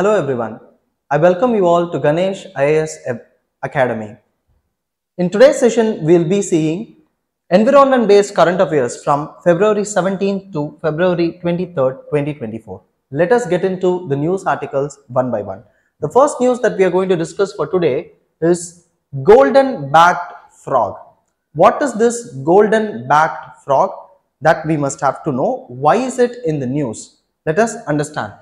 Hello everyone, I welcome you all to Ganesh IAS Academy. In today's session, we will be seeing environment based current affairs from February 17th to February 23rd, 2024. Let us get into the news articles one by one. The first news that we are going to discuss for today is golden backed frog. What is this golden backed frog? That we must have to know. Why is it in the news? Let us understand.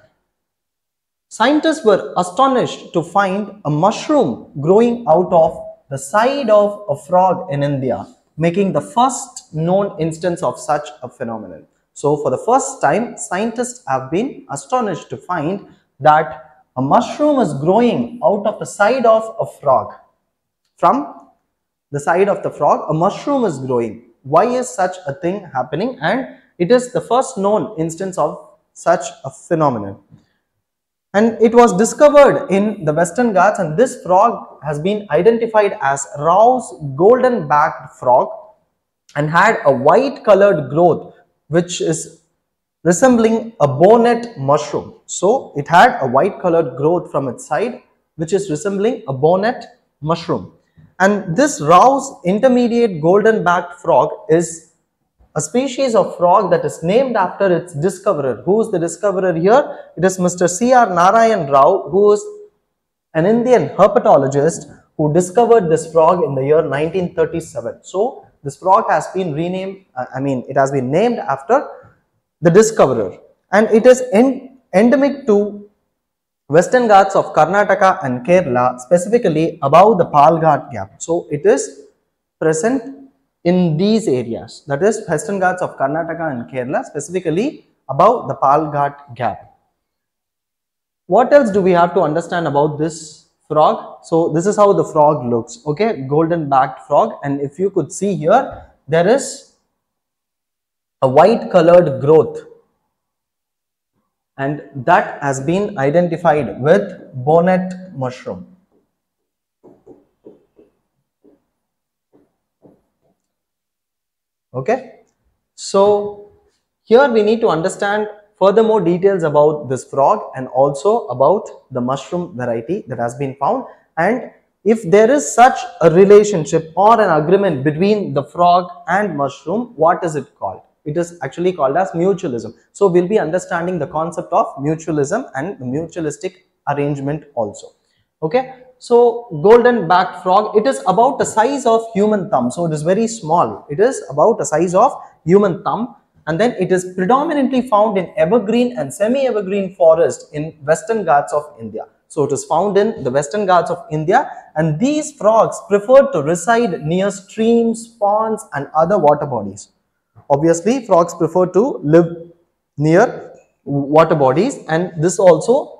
Scientists were astonished to find a mushroom growing out of the side of a frog in India, making the first known instance of such a phenomenon. So for the first time, scientists have been astonished to find that a mushroom is growing out of the side of a frog. From the side of the frog, a mushroom is growing. Why is such a thing happening? And it is the first known instance of such a phenomenon. And it was discovered in the Western Ghats, and this frog has been identified as Rao's golden backed frog and had a white colored growth which is resembling a bonnet mushroom. So it had a white colored growth from its side which is resembling a bonnet mushroom. And this Rao's intermediate golden backed frog is a species of frog that is named after its discoverer. Who is the discoverer here? It is Mr. C.R. Narayan Rao, who is an Indian herpetologist who discovered this frog in the year 1937. So this frog has been renamed, it has been named after the discoverer, and it is endemic to Western Ghats of Karnataka and Kerala, specifically above the Palghat Gap. So it is present in these areas, that is Western Ghats of Karnataka and Kerala, specifically above the Palghat Gap. What else do we have to understand about this frog? So this is how the frog looks, okay, golden backed frog, and if you could see here, there is a white colored growth and that has been identified with bonnet mushroom. Okay, so here we need to understand furthermore details about this frog and also about the mushroom variety that has been found, and if there is such a relationship or an agreement between the frog and mushroom, what is it called? It is actually called as mutualism. So we will be understanding the concept of mutualism and the mutualistic arrangement also. Okay, so golden backed frog, it is about the size of human thumb. So it is very small. It is about the size of human thumb, and then it is predominantly found in evergreen and semi-evergreen forest in Western Ghats of India. So it is found in the Western Ghats of India, and these frogs prefer to reside near streams, ponds and other water bodies. Obviously frogs prefer to live near water bodies, and this also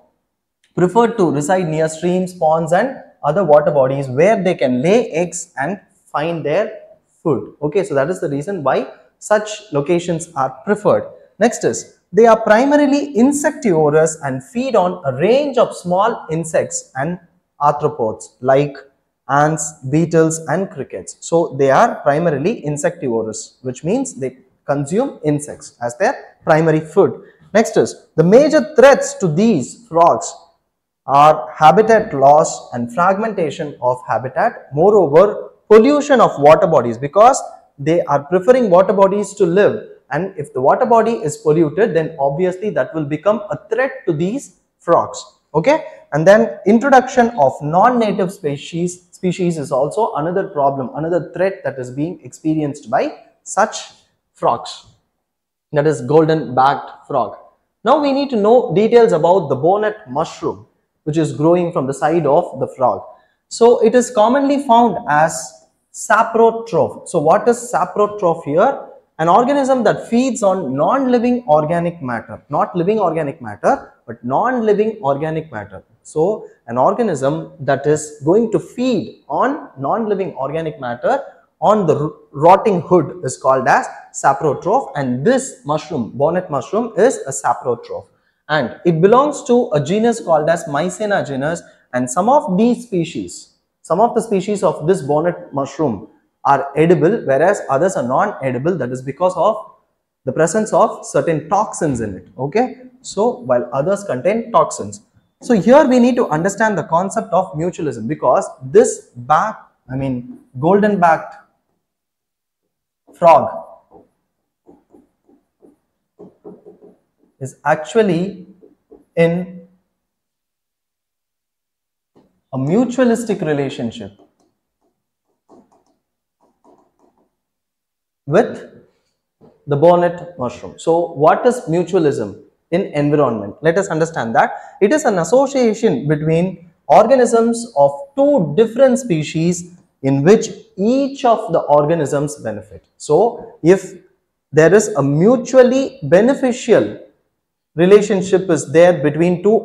preferred to reside near streams, ponds and other water bodies where they can lay eggs and find their food. Okay, so that is the reason why such locations are preferred. Next is, they are primarily insectivorous and feed on a range of small insects and arthropods like ants, beetles and crickets. So they are primarily insectivorous, which means they consume insects as their primary food. Next is, the major threats to these frogs are habitat loss and fragmentation of habitat. Moreover, pollution of water bodies, because they are preferring water bodies to live, and if the water body is polluted, then obviously that will become a threat to these frogs. Okay, and then introduction of non-native species is also another problem, another threat that is being experienced by such frogs, that is golden backed frog. Now we need to know details about the bonnet mushroom, which is growing from the side of the frog. So it is commonly found as saprotroph. So what is saprotroph here? An organism that feeds on non-living organic matter, not living organic matter, but non-living organic matter. So an organism that is going to feed on non-living organic matter on the rotting hood is called as saprotroph, and this mushroom, bonnet mushroom, is a saprotroph, and it belongs to a genus called as Mycena genus, and some of the species of this bonnet mushroom are edible whereas others are non-edible. That is because of the presence of certain toxins in it. Okay, so while others contain toxins. So here we need to understand the concept of mutualism, because this golden backed frog is actually in a mutualistic relationship with the bonnet mushroom. So what is mutualism in environment? Let us understand that it is an association between organisms of two different species in which each of the organisms benefit. So if there is a mutually beneficial relationship is there between two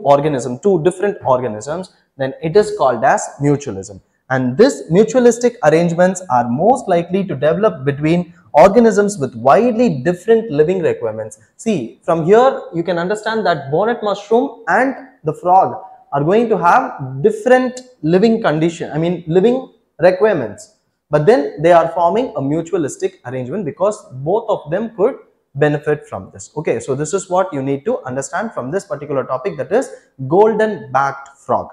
different organisms, then it is called as mutualism. And this mutualistic arrangements are most likely to develop between organisms with widely different living requirements. See, from here you can understand that bonnet mushroom and the frog are going to have different living requirements, but then they are forming a mutualistic arrangement because both of them could benefit from this. Okay, so this is what you need to understand from this particular topic, that is golden backed frog.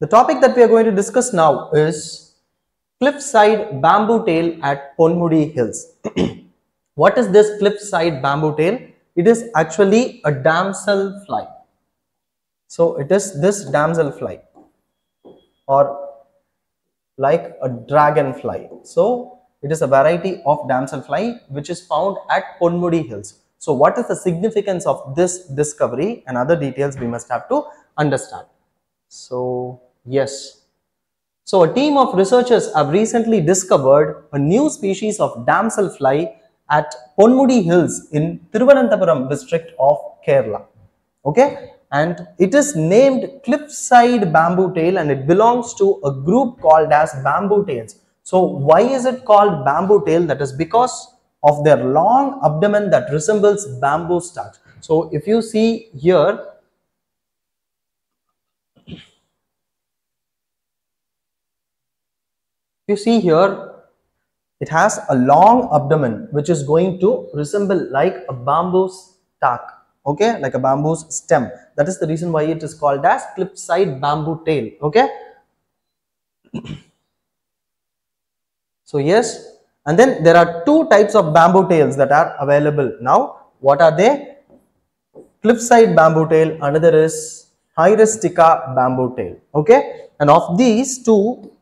The topic that we are going to discuss now is Cliffside Bamboo Tail at Ponmudi Hills. What is this Cliffside Bamboo Tail? It is actually a damselfly. So it is this damselfly, or like a dragonfly. So it is a variety of damselfly which is found at Ponmudi Hills. So what is the significance of this discovery and other details we must have to understand. So yes, so a team of researchers have recently discovered a new species of damselfly at Ponmudi Hills in Tiruvananthapuram district of Kerala. Okay, and it is named Cliffside Bamboo Tail, and it belongs to a group called as bamboo tails. So why is it called bamboo tail? That is because of their long abdomen that resembles bamboo stalks. So if you see here, it has a long abdomen which is going to resemble like a bamboo stalk, okay, like a bamboo stem. That is the reason why it is called as Cliffside Bamboo Tail, okay. So yes, and then there are two types of bamboo tails that are available now. What are they? Cliffside Bamboo Tail, another is Myristica Bamboo Tail, okay. And of these two,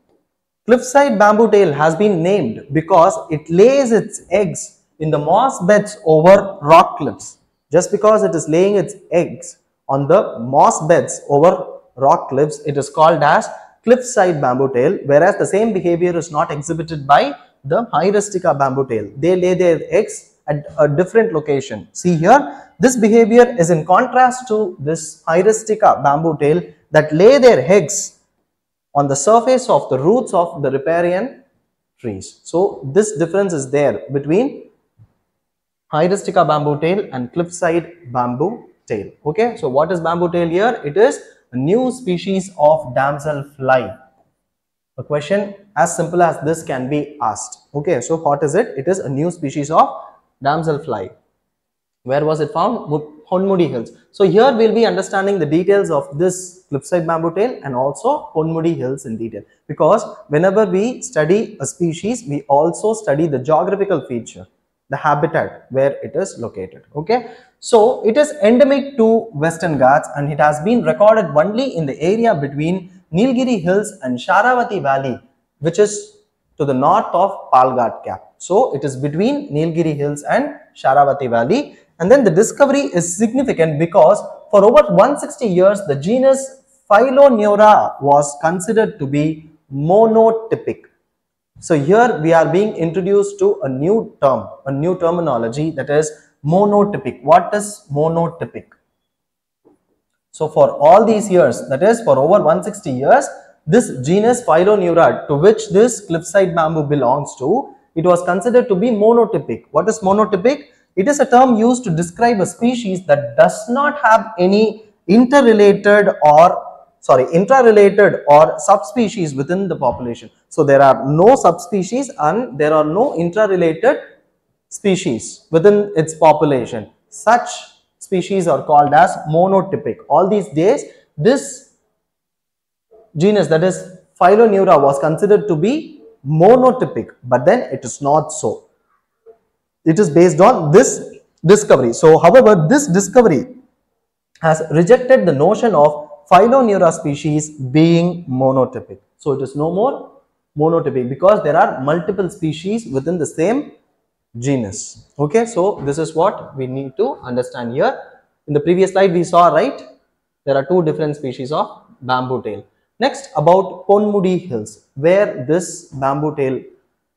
Cliffside Bamboo Tail has been named because it lays its eggs in the moss beds over rock cliffs. Just because it is laying its eggs on the moss beds over rock cliffs, it is called as Cliffside Bamboo Tail, whereas the same behavior is not exhibited by the Myristica Bamboo Tail. They lay their eggs at a different location. See here, this behavior is in contrast to this Myristica Bamboo Tail that lay their eggs on the surface of the roots of the riparian trees. So this difference is there between Myristica Bamboo Tail and Cliffside Bamboo Tail. Okay, so what is bamboo tail here? It is a new species of damselfly. A question as simple as this can be asked. Okay, so what is it? It is a new species of damselfly. Where was it found? Ponmudi Hills. So here we will be understanding the details of this Cliffside Bamboo Tail and also Ponmudi Hills in detail, because whenever we study a species, we also study the geographical feature, the habitat where it is located. Okay, so it is endemic to Western Ghats, and it has been recorded only in the area between Nilgiri Hills and Sharavati Valley, which is to the north of Palghat Gap. So it is between Nilgiri Hills and Sharavati Valley. And then the discovery is significant because for over 160 years, the genus Phyloneura was considered to be monotypic. So here we are being introduced to a new term, a new terminology, that is monotypic. What is monotypic? So for all these years, that is for over 160 years, this genus Phyloneura, to which this Cliffside Bamboo belongs to, it was considered to be monotypic. What is monotypic? It is a term used to describe a species that does not have any interrelated or sorry, intra-related or subspecies within the population. So there are no subspecies and there are no intra-related species within its population. Such species are called as monotypic. All these days, this genus, that is Phyloneura, was considered to be monotypic, but then it is not so. It is based on this discovery. So, however, this discovery has rejected the notion of Phyloneura species being monotypic. So, it is no more monotypic because there are multiple species within the same genus. Okay, so this is what we need to understand here. In the previous slide, we saw, right, there are two different species of bamboo tail. Next, about Ponmudi Hills, where this bamboo tail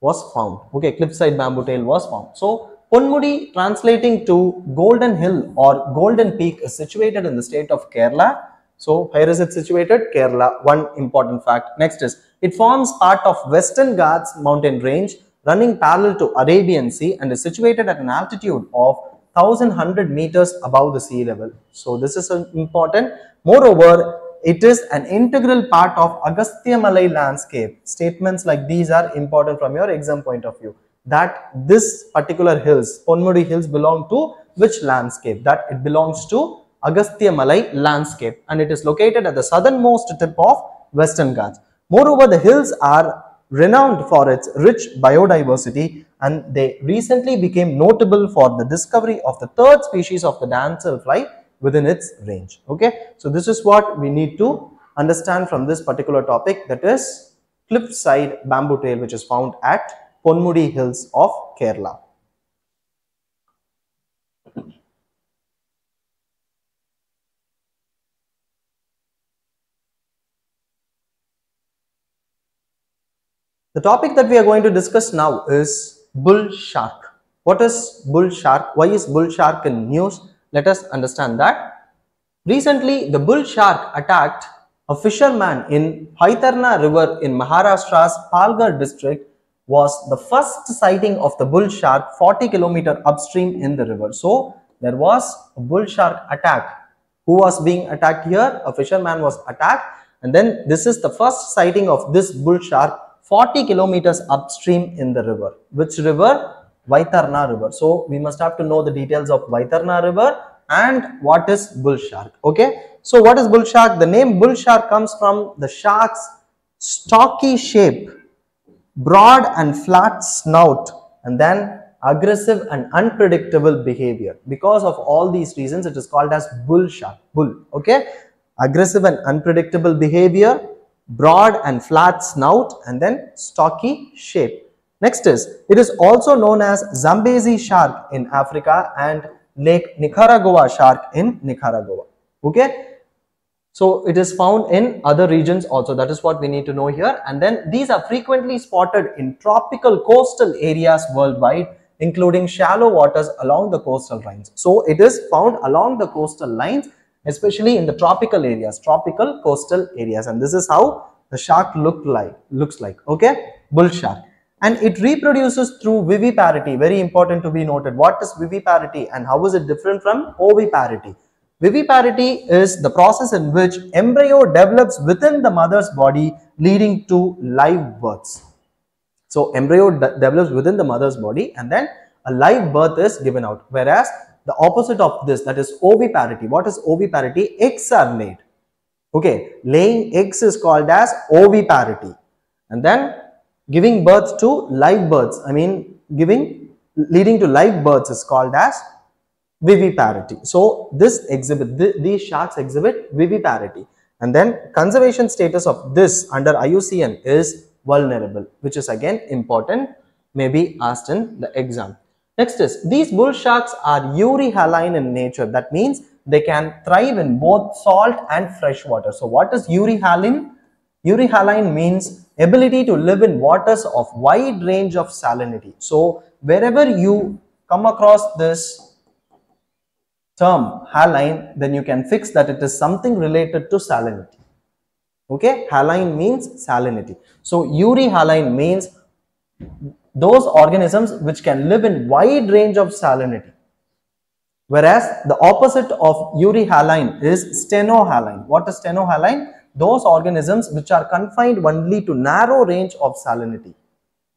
was found. Okay, cliffside bamboo tail was found. So, Ponmudi, translating to golden hill or golden peak, is situated in the state of Kerala. So, where is it situated? Kerala. One important fact. Next is, it forms part of Western Ghats mountain range, running parallel to Arabian Sea, and is situated at an altitude of 1100 meters above the sea level. So, this is important. Moreover, it is an integral part of Agastya Malay landscape. Statements like these are important from your exam point of view, that this particular hills, Ponmudi Hills, belong to which landscape? That it belongs to Agastya Malay landscape, and it is located at the southernmost tip of Western Ghats. Moreover, the hills are renowned for its rich biodiversity, and they recently became notable for the discovery of the third species of the damselfly within its range. Okay, so this is what we need to understand from this particular topic, that is cliffside bamboo tail, which is found at Ponmudi Hills of Kerala. The topic that we are going to discuss now is bull shark. What is bull shark? Why is bull shark in news? Let us understand that. Recently, the bull shark attacked a fisherman in Vaitarna River in Maharashtra's Palghar district. Was the first sighting of the bull shark 40 km upstream in the river. So, there was a bull shark attack. Who was being attacked here? A fisherman was attacked, and then this is the first sighting of this bull shark 40 kilometers upstream in the river. Which river? Vaitarna River. So, we must have to know the details of Vaitarna River and what is bull shark. Okay. So, what is bull shark? The name bull shark comes from the shark's stocky shape, broad and flat snout, and then aggressive and unpredictable behavior. Because of all these reasons, it is called as bull shark. Bull. Okay. Aggressive and unpredictable behavior, broad and flat snout, and then stocky shape. Next is, it is also known as Zambezi shark in Africa and Lake Nicaragua shark in Nicaragua. Okay. So, it is found in other regions also. That is what we need to know here. And then these are frequently spotted in tropical coastal areas worldwide, including shallow waters along the coastal lines. So, it is found along the coastal lines, especially in the tropical areas, tropical coastal areas. And this is how the shark looks like. Okay, bull shark. And it reproduces through viviparity. Very important to be noted. What is viviparity and how is it different from oviparity? Viviparity is the process in which embryo develops within the mother's body, leading to live births. So, embryo develops within the mother's body, and then a live birth is given out. Whereas, the opposite of this, that is oviparity. What is oviparity? Eggs are laid. Okay, laying eggs is called as oviparity. And then giving birth to live births, leading to live births is called as viviparity. So, these sharks exhibit viviparity. And then conservation status of this under IUCN is vulnerable, which is again important, may be asked in the exam. Next is, these bull sharks are euryhaline in nature. That means they can thrive in both salt and fresh water. So, what is euryhaline? Euryhaline means ability to live in waters of wide range of salinity. So, wherever you come across this term haline, then you can fix that it is something related to salinity. Okay, haline means salinity. So, euryhaline means those organisms which can live in wide range of salinity. Whereas, the opposite of euryhaline is stenohaline. What is stenohaline? those organisms which are confined only to narrow range of salinity.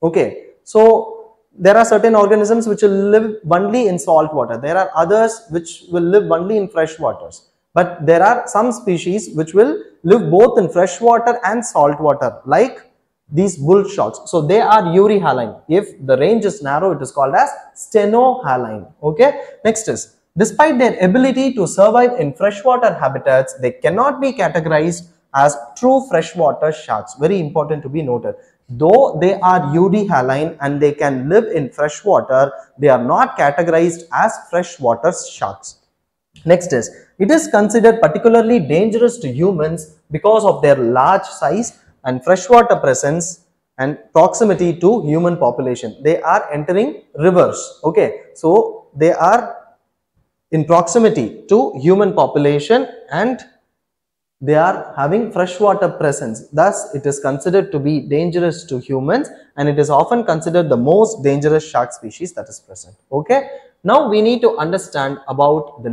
Okay, so there are certain organisms which will live only in salt water. There are others which will live only in fresh waters. But there are some species which will live both in fresh water and salt water, like these bull sharks. So they are euryhaline. If the range is narrow, it is called as stenohaline. Okay. Next is, despite their ability to survive in freshwater habitats, they cannot be categorized as true freshwater sharks. Very important to be noted. Though they are euryhaline and they can live in freshwater, they are not categorized as freshwater sharks. Next is, it is considered particularly dangerous to humans because of their large size and freshwater presence and proximity to human population. They are entering rivers. Okay, so they are in proximity to human population and they are having freshwater presence. Thus, it is considered to be dangerous to humans and it is often considered the most dangerous shark species that is present. Okay. Now, we need to understand about the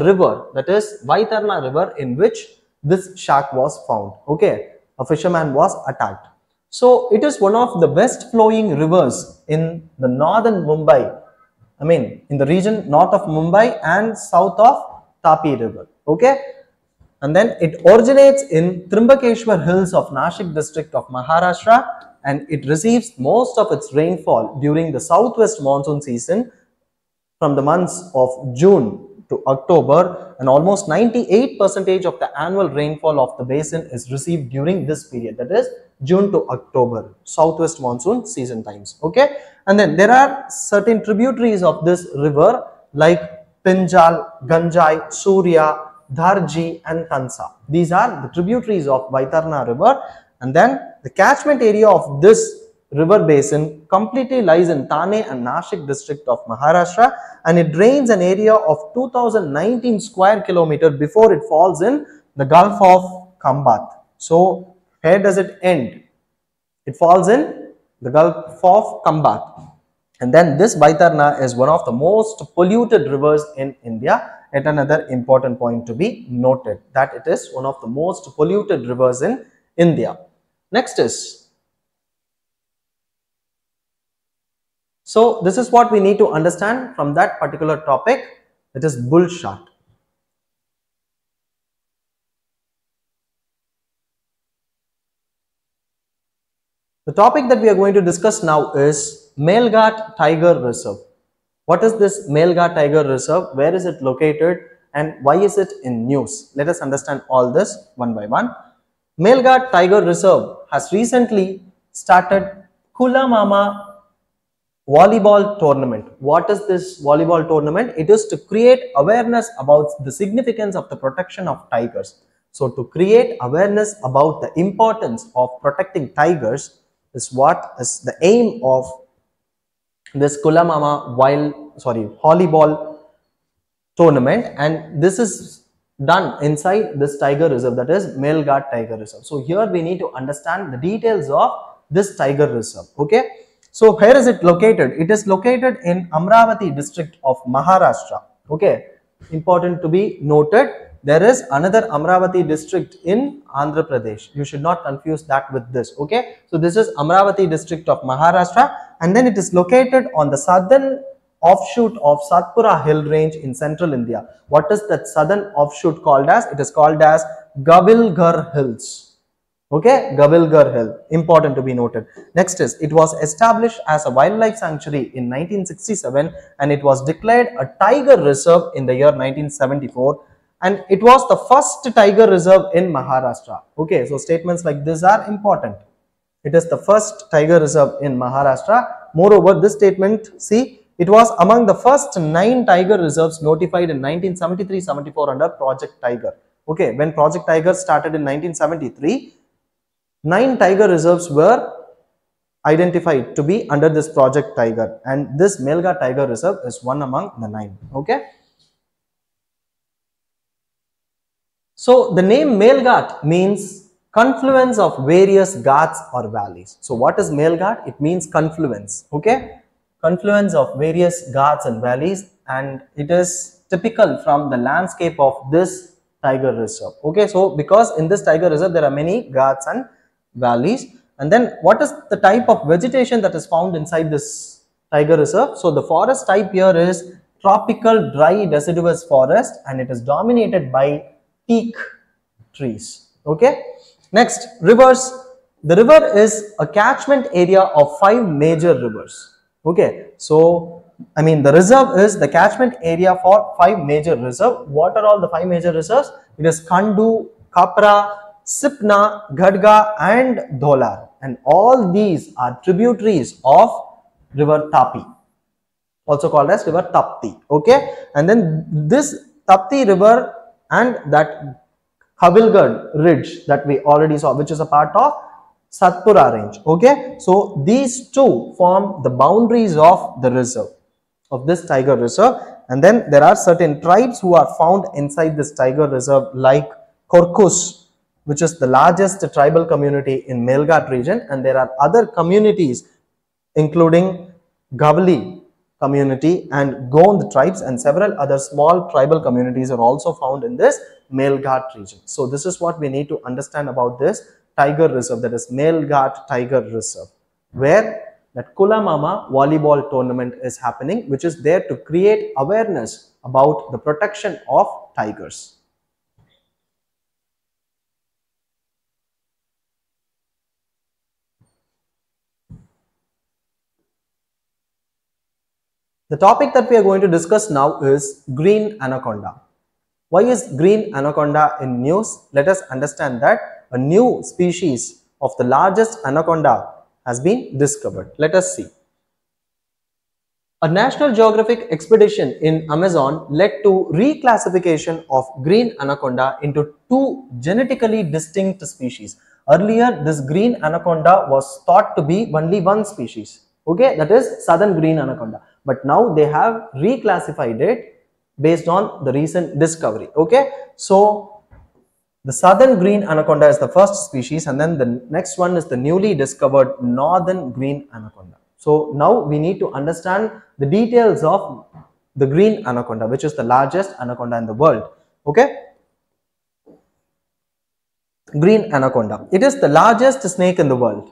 river, that is Vaitarna River, in which this shark was found. Okay. A fisherman was attacked. So, it is one of the best flowing rivers in the northern Mumbai. I mean, in the region north of Mumbai and south of Tapi River. Okay. And then it originates in Trimbakeshwar Hills of Nashik district of Maharashtra, and it receives most of its rainfall during the southwest monsoon season from the months of June to October, and almost 98% of the annual rainfall of the basin is received during this period, that is June to October, southwest monsoon season times. Okay. And then there are certain tributaries of this river like Pinjal, Ganjai, Surya, Dharji and Tansa. These are the tributaries of Vaitarna River, and then the catchment area of this river basin completely lies in Thane and Nashik district of Maharashtra, and it drains an area of 2019 square kilometer before it falls in the Gulf of Kambat. So, where does it end? It falls in the Gulf of Kambat. And then this Vaitarna is one of the most polluted rivers in India. At another important point to be noted, that it is one of the most polluted rivers in India. Next is, so this is what we need to understand from that particular topic, that is bull shark. The topic that we are going to discuss now is Melghat Tiger Reserve. What is this Melghat Tiger Reserve? Where is it located and why is it in news? Let us understand all this one by one. Melghat Tiger Reserve has recently started Kula Mama volleyball tournament. What is this volleyball tournament? It is to create awareness about the significance of the protection of tigers. So to create awareness about the importance of protecting tigers is what is the aim of this Kulamama volleyball tournament, and this is done inside this tiger reserve, that is Melghat Tiger Reserve. So here we need to understand the details of this tiger reserve. Okay, so where is it located? It is located in Amravati district of Maharashtra. Okay, important to be noted, there is another Amravati district in Andhra Pradesh. You should not confuse that with this. Okay, so this is Amravati district of Maharashtra. And then it is located on the southern offshoot of Satpura hill range in central India. What is that southern offshoot called as? It is called as Gavilgarh Hills. Okay, Gavilgarh Hill. Important to be noted. Next is, it was established as a wildlife sanctuary in 1967 and it was declared a tiger reserve in the year 1974. And it was the first tiger reserve in Maharashtra. Okay, so statements like this are important. It is the first tiger reserve in Maharashtra. Moreover, this statement, see, it was among the first 9 tiger reserves notified in 1973-74 under Project Tiger. Okay, when Project Tiger started in 1973, 9 tiger reserves were identified to be under this Project Tiger, and this Melghat Tiger Reserve is one among the 9. Okay. So, the name Melghat means confluence of various ghats or valleys. So what is Melghat? It means confluence. Okay, confluence of various ghats and valleys, and it is typical from the landscape of this Tiger Reserve. Okay, so because in this Tiger Reserve there are many ghats and valleys. And then what is the type of vegetation that is found inside this Tiger Reserve? So the forest type here is tropical dry deciduous forest, and it is dominated by teak trees. Okay. Next, rivers. The river is a catchment area of 5 major rivers. Okay. So I mean, the reserve is the catchment area for 5 major reserves. What are all the 5 major reserves? It is Kandu, Kapra, Sipna, Ghadga and Dholar, and all these are tributaries of river Tapi, also called as river Tapti. Okay, and then this Tapti river and that Gavilgarh ridge that we already saw, which is a part of Satpura range. Okay, so these two form the boundaries of the reserve, of this Tiger Reserve. And then there are certain tribes who are found inside this Tiger Reserve, like Korkus, which is the largest tribal community in Melghat region, and there are other communities including Gavali community and Gond tribes, and several other small tribal communities are also found in this Melghat region. So this is what we need to understand about this Tiger Reserve, that is Melghat Tiger Reserve, where that Kula Mama volleyball tournament is happening, which is there to create awareness about the protection of tigers. The topic that we are going to discuss now is green anaconda. Why is green anaconda in news? Let us understand that a new species of the largest anaconda has been discovered. Let us see. A National Geographic expedition in Amazon led to reclassification of green anaconda into 2 genetically distinct species. Earlier, this green anaconda was thought to be only 1 species. Okay, that is southern green anaconda. But now they have reclassified it based on the recent discovery. Okay, so the southern green anaconda is the first species, and then the next one is the newly discovered northern green anaconda. So now we need to understand the details of the green anaconda, which is the largest anaconda in the world. Okay. Green anaconda. It is the largest snake in the world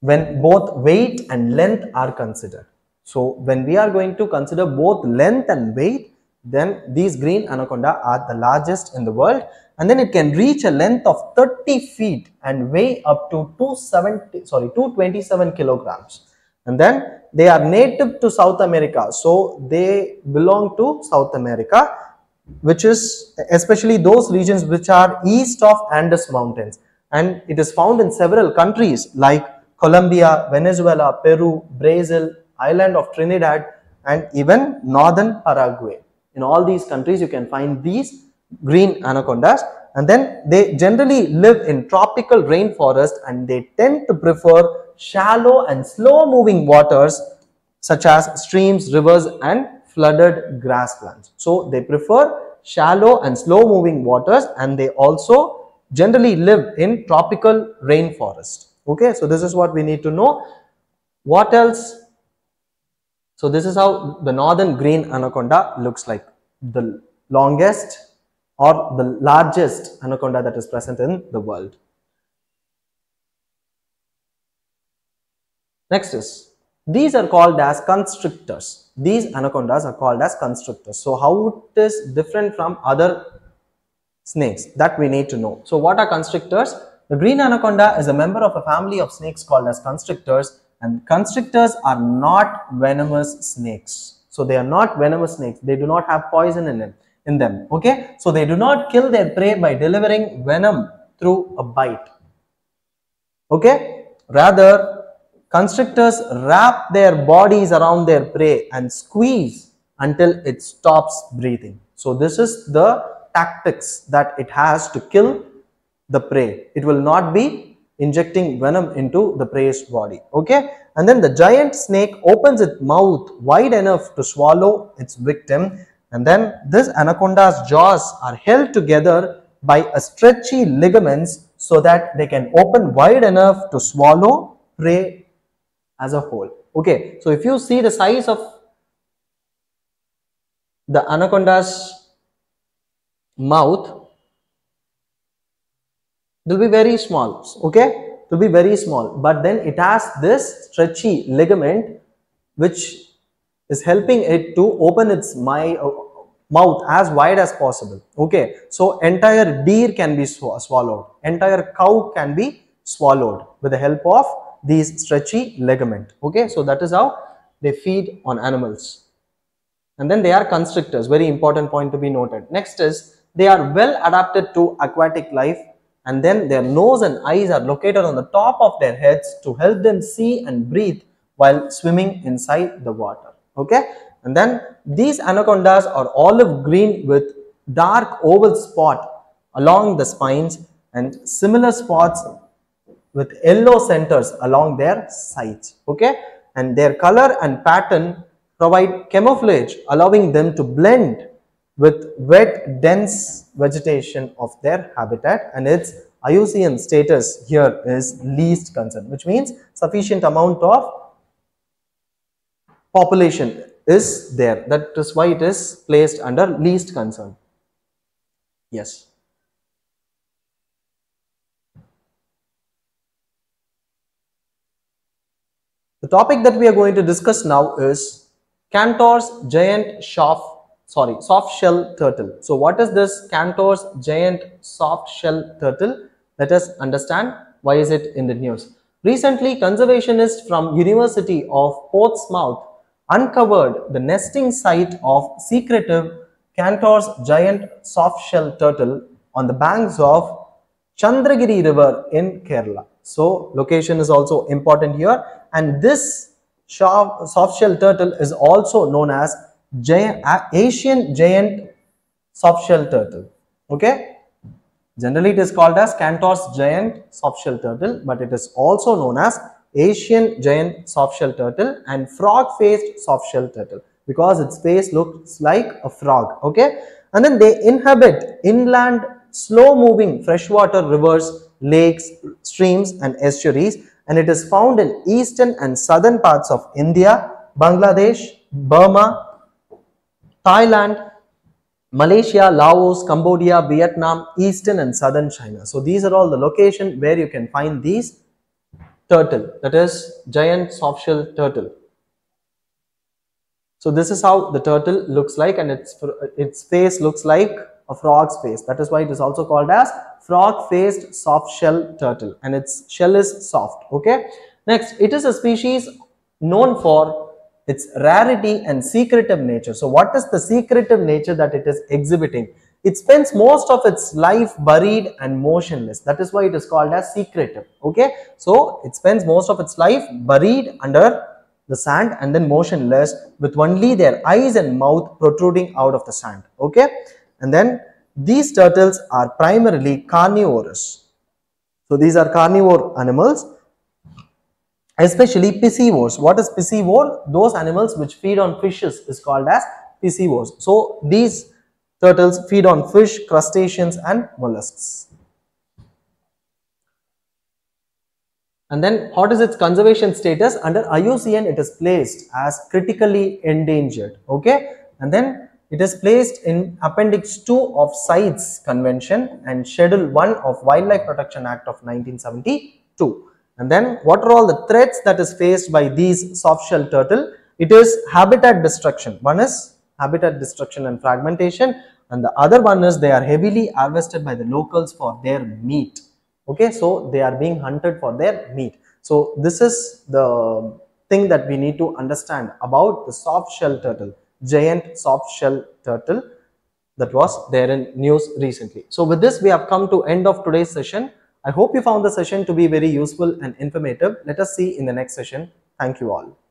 when both weight and length are considered. So when we are going to consider both length and weight, then these green anaconda are the largest in the world, and then it can reach a length of 30 feet and weigh up to 227 kilograms. And then they are native to South America, so they belong to South America, which is especially those regions which are east of Andes Mountains, and it is found in several countries like Colombia, Venezuela, Peru, Brazil, island of Trinidad, and even northern Paraguay. In all these countries you can find these green anacondas, and then they generally live in tropical rainforest, and they tend to prefer shallow and slow moving waters such as streams, rivers and flooded grasslands. So they prefer shallow and slow moving waters, and they also generally live in tropical rainforest. Okay, so this is what we need to know. What else? So this is how the northern green anaconda looks like, the longest or the largest anaconda that is present in the world. Next is, these are called as constrictors. These anacondas are called as constrictors. So how it is different from other snakes, that we need to know. So what are constrictors? The green anaconda is a member of a family of snakes called as constrictors, and constrictors are not venomous snakes. So they are not venomous snakes. They do not have poison in them. Okay, so they do not kill their prey by delivering venom through a bite. Okay, rather constrictors wrap their bodies around their prey and squeeze until it stops breathing. So this is the tactics that it has to kill the prey. It will not be injecting venom into the prey's body. Okay, and then the giant snake opens its mouth wide enough to swallow its victim, and then this anaconda's jaws are held together by a stretchy ligaments so that they can open wide enough to swallow prey as a whole. Okay, so if you see the size of the anaconda's mouth will be very small, okay? Will be very small, but then it has this stretchy ligament which is helping it to open its mouth as wide as possible, okay? So entire deer can be swallowed, entire cow can be swallowed with the help of these stretchy ligament, okay? So that is how they feed on animals. And then they are constrictors, very important point to be noted. Next is, they are well adapted to aquatic life, and then their nose and eyes are located on the top of their heads to help them see and breathe while swimming inside the water, okay? And then these anacondas are olive green with dark oval spot along the spines and similar spots with yellow centers along their sides, okay? And their color and pattern provide camouflage, allowing them to blend with wet, dense vegetation of their habitat, and its IUCN status here is least concern, which means sufficient amount of population is there. That is why it is placed under least concern. Yes. The topic that we are going to discuss now is Cantor's giant softshell turtle. So what is this Cantor's giant softshell turtle? Let us understand why is it in the news. Recently, conservationists from University of Portsmouth uncovered the nesting site of secretive Cantor's giant softshell turtle on the banks of Chandragiri River in Kerala. So location is also important here, and this softshell turtle is also known as Asian giant softshell turtle, okay? Generally it is called as Cantor's giant softshell turtle, but it is also known as Asian giant softshell turtle and frog-faced softshell turtle because its face looks like a frog, okay? And then they inhabit inland slow-moving freshwater rivers, lakes, streams and estuaries, and it is found in eastern and southern parts of India, Bangladesh, Burma, Thailand, Malaysia, Laos, Cambodia, Vietnam, eastern and southern China. So these are all the location where you can find these turtle, that is giant softshell turtle. So this is how the turtle looks like, and its face looks like a frog's face. That is why it is also called as frog-faced softshell turtle, and its shell is soft, okay? Next, it is a species known for its rarity and secretive nature. So what is the secretive nature that it is exhibiting? It spends most of its life buried and motionless. That is why it is called as secretive, okay? So it spends most of its life buried under the sand and then motionless, with only their eyes and mouth protruding out of the sand, okay? And then these turtles are primarily carnivorous. So these are carnivore animals, especially piscivores. What is piscivore? Those animals which feed on fishes is called as piscivores. So these turtles feed on fish, crustaceans and mollusks. And then what is its conservation status? Under IUCN it is placed as critically endangered, okay? And then it is placed in Appendix 2 of CITES Convention and Schedule 1 of Wildlife Protection Act of 1972. And then what are all the threats that is faced by these softshell turtle? It is habitat destruction. One is habitat destruction and fragmentation, and the other one is they are heavily harvested by the locals for their meat, okay? So they are being hunted for their meat. So this is the thing that we need to understand about the softshell turtle, giant softshell turtle, that was there in news recently. So with this we have come to end of today's session. I hope you found the session to be very useful and informative. Let us see in the next session. Thank you all.